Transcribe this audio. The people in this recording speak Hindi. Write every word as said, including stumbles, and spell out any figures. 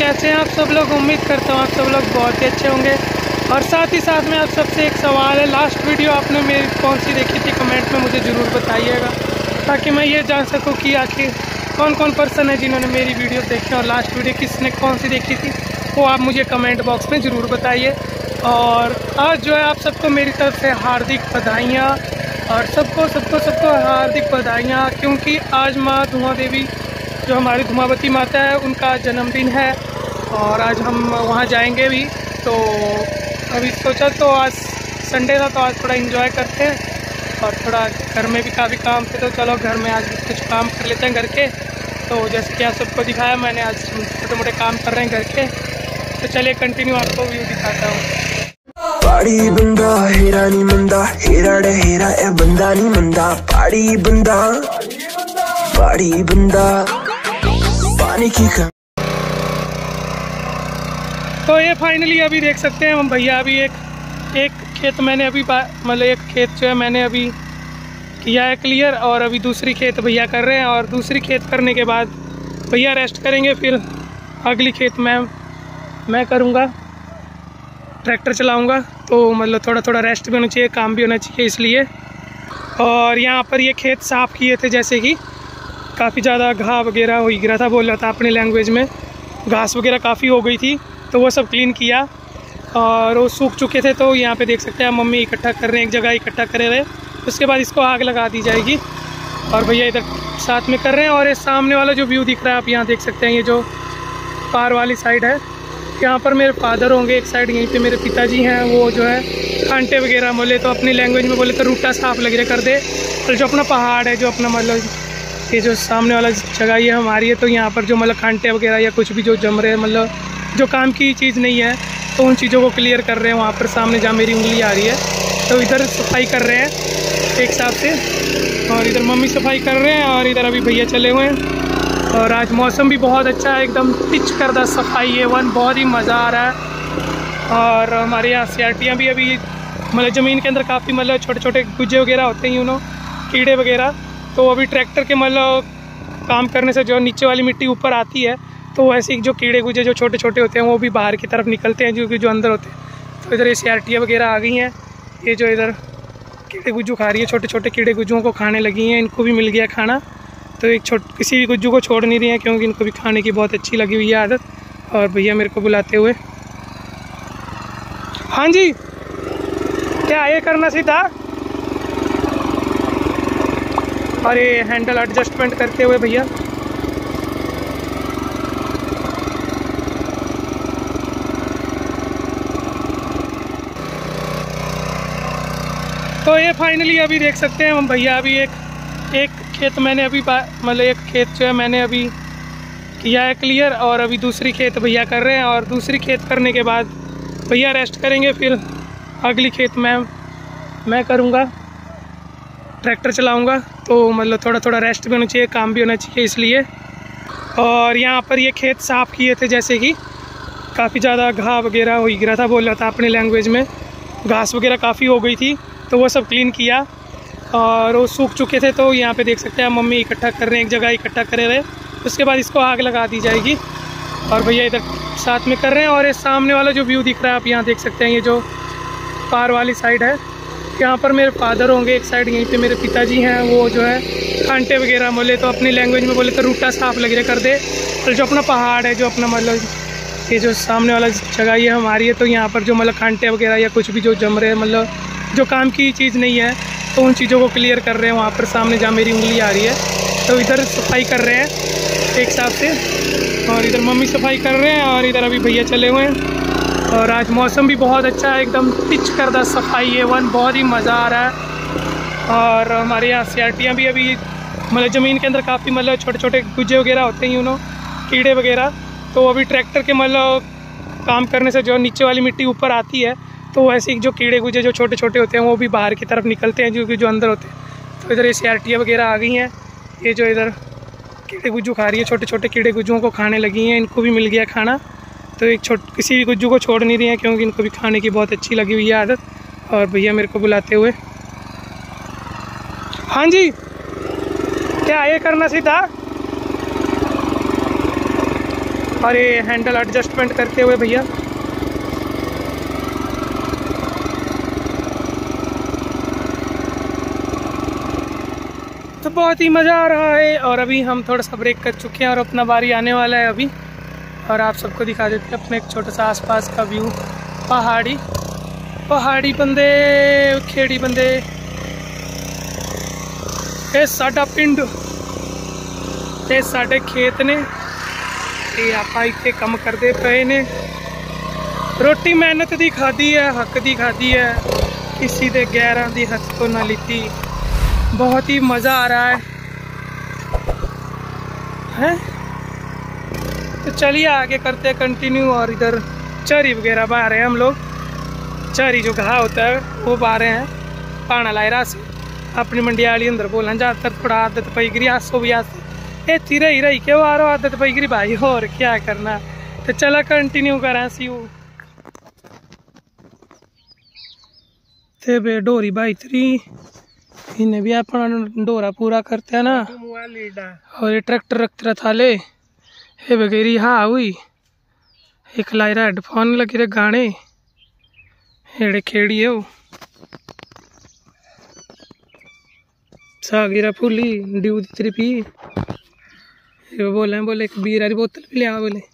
कैसे हैं आप सब लोग। उम्मीद करता हूँ आप सब लोग बहुत ही अच्छे होंगे। और साथ ही साथ में आप सबसे एक सवाल है, लास्ट वीडियो आपने मेरी कौन सी देखी थी कमेंट में मुझे ज़रूर बताइएगा, ताकि मैं ये जान सकूँ कि आखिर कौन कौन पर्सन है जिन्होंने मेरी वीडियो देखी और लास्ट वीडियो किसने कौन सी देखी थी वो आप मुझे कमेंट बॉक्स में ज़रूर बताइए। और आज जो है आप सबको मेरी तरफ से हार्दिक बधाइयाँ और सबको सबको सबको हार्दिक बधाइयाँ, क्योंकि आज माँ धुमा देवी जो हमारी धुमावती माता है उनका जन्मदिन है और आज हम वहाँ जाएंगे भी। तो अभी सोचा तो आज संडे था तो आज थोड़ा इन्जॉय करते हैं और थोड़ा घर में भी काफ़ी काम थे तो चलो घर में आज कुछ काम कर लेते हैं घर के। तो जैसे कि आप सबको दिखाया मैंने, आज छोटे मोटे काम कर रहे हैं घर के, तो चलिए कंटिन्यू आपको व्यू दिखाता हूँ। पाड़ी बंदा हेरा नहीं मंदा, हेरा डे हेरा ए बंदा नहीं मंदा, पाड़ी बंदा पाड़ी बंदा पानी की का। तो ये फाइनली अभी देख सकते हैं हम भैया, अभी एक एक खेत मैंने अभी मतलब एक खेत जो है मैंने अभी किया है क्लियर और अभी दूसरी खेत भैया कर रहे हैं। और दूसरी खेत करने के बाद भैया रेस्ट करेंगे, फिर अगली खेत में मैं करूँगा, ट्रैक्टर चलाऊंगा। तो मतलब थोड़ा थोड़ा रेस्ट भी होना चाहिए, काम भी होना चाहिए इसलिए। और यहाँ पर ये खेत साफ़ किए थे, जैसे कि काफ़ी ज़्यादा घास वगैरह हो गिरा था, बोल रहा था अपने लैंग्वेज में, घास वगैरह काफ़ी हो गई थी तो वो सब क्लीन किया और वो सूख चुके थे। तो यहाँ पे देख सकते हैं मम्मी इकट्ठा कर रहे हैं, एक जगह इकट्ठा कर रहे हैं, उसके बाद इसको आग लगा दी जाएगी और भैया इधर साथ में कर रहे हैं। और ये सामने वाला जो व्यू दिख रहा है आप यहाँ देख सकते हैं, ये जो पार वाली साइड है यहाँ पर मेरे फादर होंगे एक साइड, यहीं पे मेरे पिताजी हैं, वो जो है कांटे वगैरह बोले तो अपनी लैंग्वेज में बोले तो रूटा साफ वगैरह कर दे। और जो अपना पहाड़ है, जो अपना मतलब ये जो सामने वाला जगह ये हमारी है, तो यहाँ पर जो मतलब कांटे वगैरह या कुछ भी जो जम रहे मतलब जो काम की चीज़ नहीं है तो उन चीज़ों को क्लियर कर रहे हैं वहाँ पर सामने, जहाँ मेरी उंगली आ रही है। तो इधर सफाई कर रहे हैं एक हिसाब से, और इधर मम्मी सफाई कर रहे हैं और इधर अभी भैया चले हुए हैं। और आज मौसम भी बहुत अच्छा है, एकदम पिच करदा सफाई है वन, बहुत ही मज़ा आ रहा है। और हमारे यहाँ सियाटियाँ भी अभी मतलब ज़मीन के अंदर काफ़ी मतलब छोटे छोटे गुज्जे वगैरह होते हैं, यू नो कीड़े वगैरह, तो अभी ट्रैक्टर के मतलब काम करने से जो नीचे वाली मिट्टी ऊपर आती है तो वैसे ही जो कीड़े गुज्जे जो छोटे छोटे होते हैं वो भी बाहर की तरफ निकलते हैं, जो कि जो अंदर होते हैं। तो इधर ये सियाटियाँ वगैरह आ गई हैं, ये जो इधर कीड़े गुज्जू खा रही है, छोटे छोटे कीड़े गुज्जुओं को खाने लगी हैं, इनको भी मिल गया खाना। तो एक छोट किसी भी गुज्जू को छोड़ नहीं रही है, क्योंकि इनको भी खाने की बहुत अच्छी लगी हुई है आदत। और भैया मेरे को बुलाते हुए, हाँ जी क्या ये करना सीधा, और ये हैंडल एडजस्टमेंट करते हुए भैया। तो ये फाइनली अभी देख सकते हैं हम भैया, अभी एक एक खेत मैंने अभी मतलब एक खेत जो है मैंने अभी किया है क्लियर और अभी दूसरी खेत भैया कर रहे हैं। और दूसरी खेत करने के बाद भैया रेस्ट करेंगे, फिर अगली खेत में मैं करूँगा, ट्रैक्टर चलाऊँगा। तो मतलब थोड़ा थोड़ा रेस्ट भी होना चाहिए, काम भी होना चाहिए इसलिए। और यहाँ पर ये खेत साफ़ किए थे, जैसे कि काफ़ी ज़्यादा घास वगैरह हो गिरा था, बोल रहा था अपने लैंग्वेज में, घास वगैरह काफ़ी हो गई थी तो वो सब क्लीन किया और वो सूख चुके थे। तो यहाँ पे देख सकते हैं मम्मी इकट्ठा कर रहे हैं, एक जगह इकट्ठा कर रहे हैं, उसके बाद इसको आग लगा दी जाएगी और भैया इधर साथ में कर रहे हैं। और ये सामने वाला जो व्यू दिख रहा है आप यहाँ देख सकते हैं, ये जो पार वाली साइड है, यहाँ पर मेरे फादर होंगे एक साइड, यहीं पे मेरे पिताजी हैं, वो जो है कांटे वगैरह बोले तो अपनी लैंग्वेज में बोले तो रूटा साफ वगैरह कर दे। और जो अपना पहाड़ है, जो अपना मतलब ये जो सामने वाला जगह ये हमारी है, तो यहाँ पर जो मतलब कांटे वगैरह या कुछ भी जो जम रहे मतलब जो काम की चीज़ नहीं है तो उन चीज़ों को क्लियर कर रहे हैं वहाँ पर सामने, जहाँ मेरी उंगली आ रही है। तो इधर सफाई कर रहे हैं एक हिसाब से, और इधर मम्मी सफाई कर रहे हैं और इधर अभी भैया चले हुए हैं। और आज मौसम भी बहुत अच्छा है, एकदम पिच करदा सफाई है वन, बहुत ही मज़ा आ रहा है। और हमारे यहाँ सियाटियाँ भी अभी मतलब ज़मीन के अंदर काफ़ी मतलब छोटे छोटे गुज्जे वगैरह होते हैं, यू नो कीड़े वगैरह, तो अभी ट्रैक्टर के मतलब काम करने से जो नीचे वाली मिट्टी ऊपर आती है तो वैसे जो कीड़े गुज्जे जो छोटे छोटे होते हैं वो भी बाहर की तरफ निकलते हैं, जो कि जो अंदर होते हैं। तो इधर ये सियाटियाँ वगैरह आ गई हैं, ये जो इधर कीड़े गुज्जू खा रही है, छोटे छोटे कीड़े गुज्जुओं को खाने लगी हैं, इनको भी मिल गया खाना। तो एक छोट किसी भी गुज्जू को छोड़ नहीं रही है, क्योंकि इनको भी खाने की बहुत अच्छी लगी हुई है आदत। और भैया मेरे को बुलाते हुए, हाँ जी क्या ये करना सीधा, और ये हैंडल एडजस्टमेंट करते हुए भैया तो बहुत ही मज़ा आ रहा है। और अभी हम थोड़ा सा ब्रेक कर चुके हैं और अपना बारी आने वाला है अभी, और आप सबको दिखा देते हैं अपने एक छोटा सा आसपास का व्यू। पहाड़ी पहाड़ी बंदे खेड़ी बंदे ये साडा पिंड ते साडे खेत ने ते आपां इत्थे कम करदे पए ने। रोटी मेहनत दी खादी है, हक दी खादी है, किसी दे गैरां दी हक तो ना लीती। बहुत ही मज़ा आ रहा है, हैं? तो चलिए आगे करते कंटिन्यू। और इधर चरी वगैरह बहा रहे हैं हम लोग, चरी जो घाह होता है वो बहा रहे हैं पाना लायरा से। अपनी मंडियाली अंदर बोलना ज़्यादातर थोड़ा आदत पई गिरी आसो भी आस ये चिरे ही रही के वारो आदत पई गिरी भाई, और क्या करना। तो चला कंटिन्यू करा सी वो थे बे डोरी बाई थ्री इन्हें भी अपना डोरा पूरा करते हैं ना। और ये ट्रैक्टर रखते रहा ले हे बगैरी हाँ हुई एक लायरा हेडफोन लगे रे गाने हेड़े खेड़ी है वो सागिरा फूली ड्यू दी तेरी पी बोले बोले एक बीर वाली बोतल भी लिया बोले